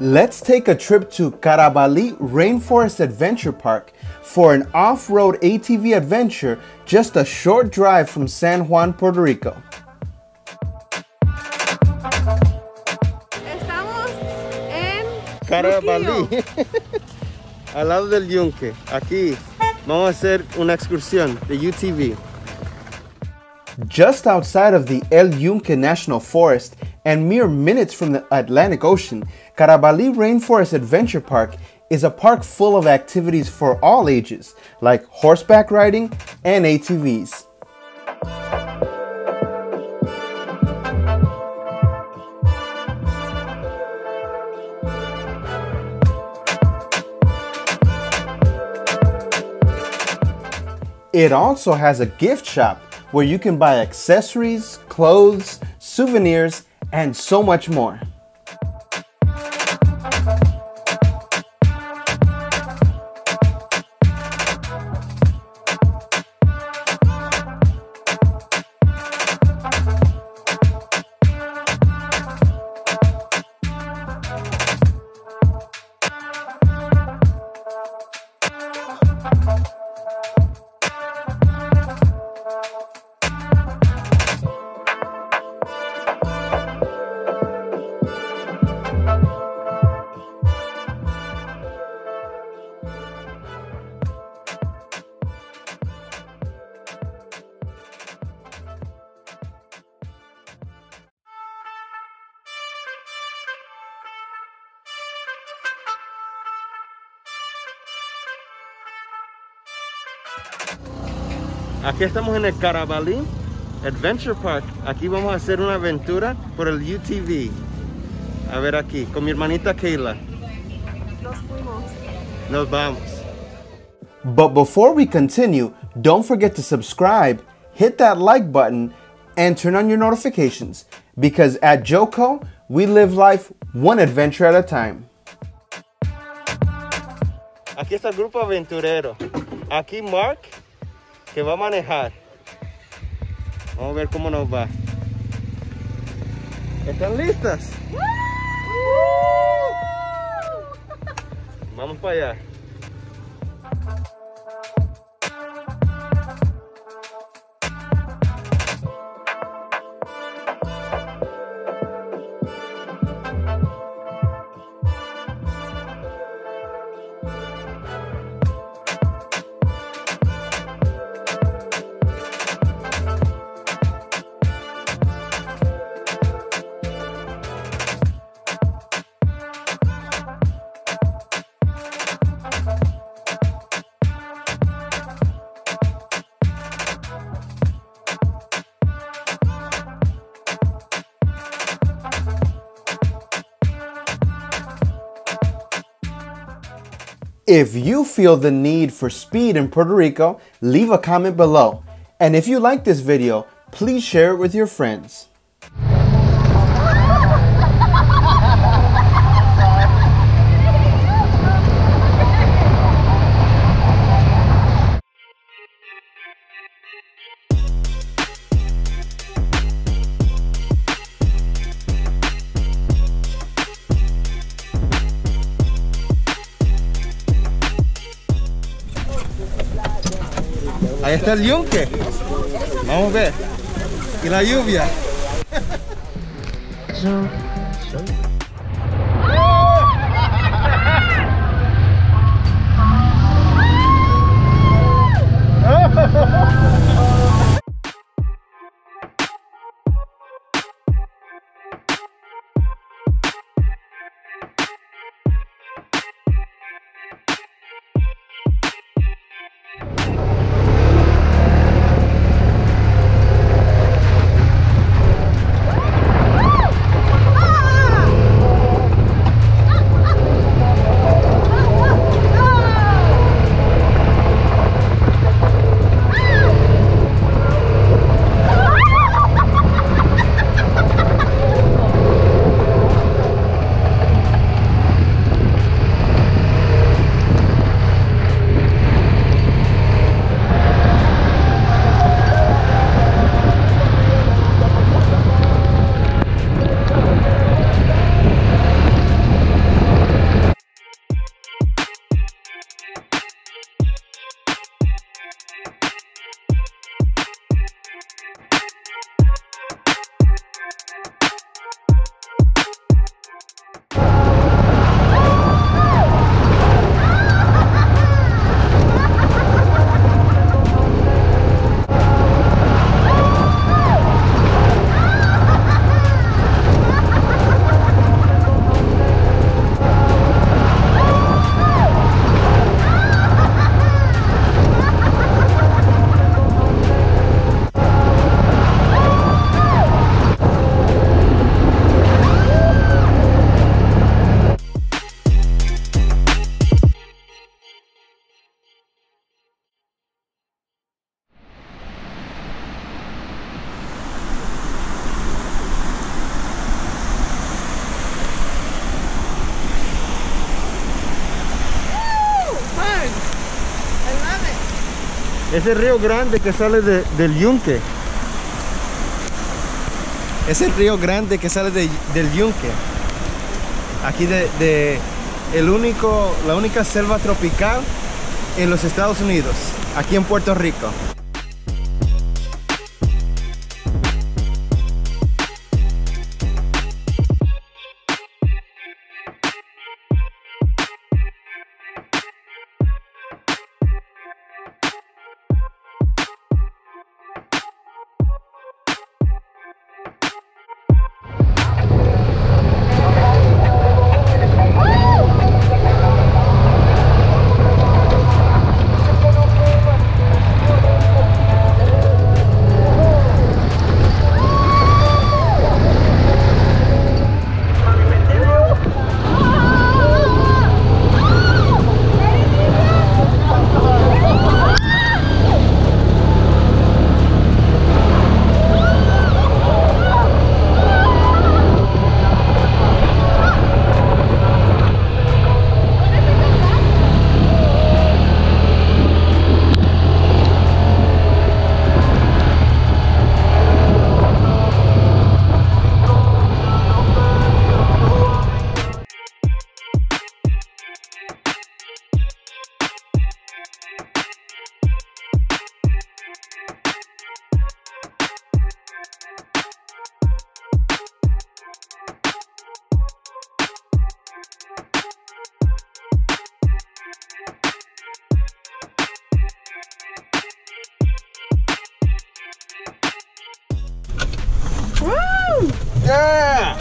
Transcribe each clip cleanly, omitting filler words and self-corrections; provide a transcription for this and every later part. Let's take a trip to Carabalí Rainforest Adventure Park for an off-road ATV adventure just a short drive from San Juan, Puerto Rico. Estamos en Carabalí, al lado del Yunque. Aquí vamos a hacer una excursión de UTV. Just outside of the El Yunque National Forest, and mere minutes from the Atlantic Ocean, Carabalí Rainforest Adventure Park is a park full of activities for all ages, like horseback riding and ATVs. It also has a gift shop where you can buy accessories, clothes, souvenirs, and so much more. Aquí estamos en el Carabalí Adventure Park. Aquí vamos a hacer una aventura por el UTV. A ver aquí, con mi hermanita Kayla. Nos fuimos. Nos vamos. But before we continue, don't forget to subscribe, hit that like button, and turn on your notifications. Because at JoCo, we live life one adventure at a time. Aquí está el grupo aventurero. Aquí Mark, que va a manejar. Vamos a ver cómo nos va. ¿Están listas? Vamos para allá. If you feel the need for speed in Puerto Rico, leave a comment below. And if you like this video, please share it with your friends. Ahí está el yunque. Vamos a ver. Y la lluvia. Es el río grande que sale del Yunque. Es el río grande que sale del Yunque. Aquí la única selva tropical en los Estados Unidos, aquí en Puerto Rico. Yeah!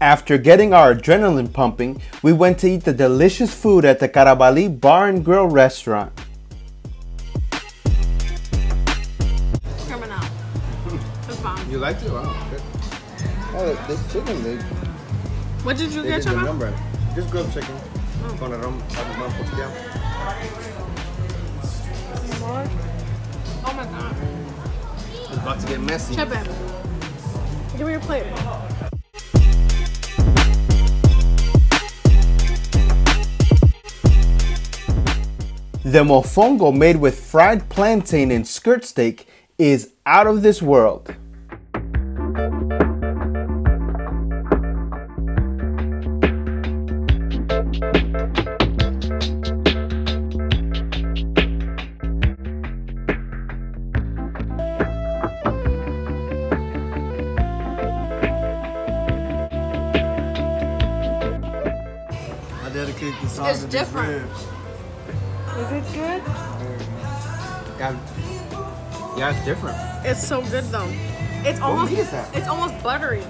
After getting our adrenaline pumping, we went to eat the delicious food at the Carabalí Bar and Grill restaurant. Coming out. It's bomb. You liked it? Wow. Good. Oh, this chicken, they... What did you get, Chama? Just grilled chicken. Oh. Con arroz, oh my God. It's about to get messy. Chip in. Give me your plate. The mofongo made with fried plantain and skirt steak is out of this world. It's different. Is it good? Yeah, it's different. It's so good though. It's almost buttery.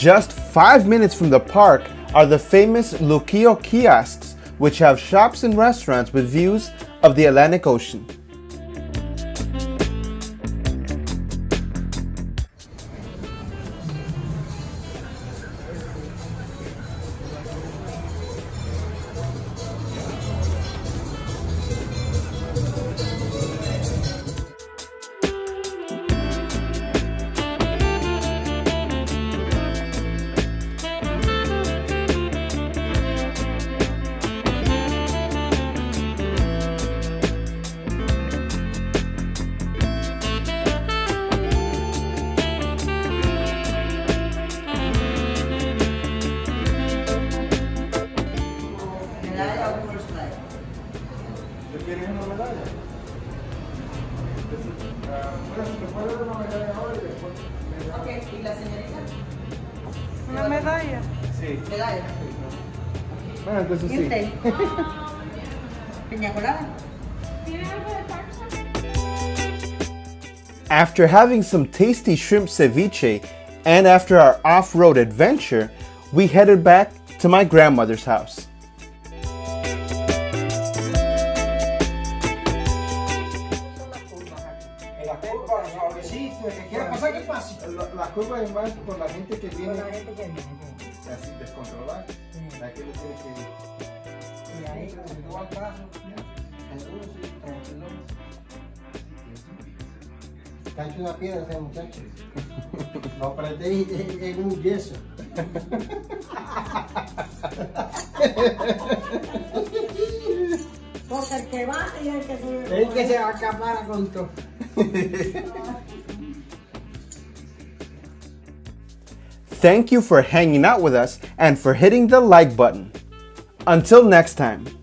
Just 5 minutes from the park are the famous Luquillo kiosks, which have shops and restaurants with views of the Atlantic Ocean. Okay, ¿y la señorita? ¿Una medalla? Sí. ¿Medalla? Bueno, entonces sí. ¿Piña colada? After having some tasty shrimp ceviche and after our off-road adventure, we headed back to my grandmother's house. Cancha una piedra, ese muchacho. Lo apreté en un yeso. Porque el que baja y el que sube. El que se acapara con todo. Thank you for hanging out with us and for hitting the like button. Until next time.